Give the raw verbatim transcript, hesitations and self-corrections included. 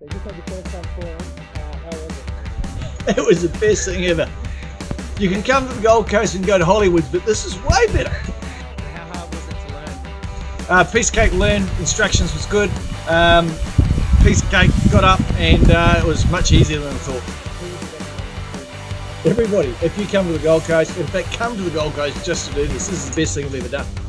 They just had the first time for him. Uh, how was it? It was the best thing ever. You can come to the Gold Coast and go to Hollywood, but this is way better. How hard was it to learn? Uh, piece of cake learned. Instructions was good. Um, piece of cake got up and uh, it was much easier than I thought. Everybody, if you come to the Gold Coast, in fact come to the Gold Coast just to do this, this is the best thing I've ever done.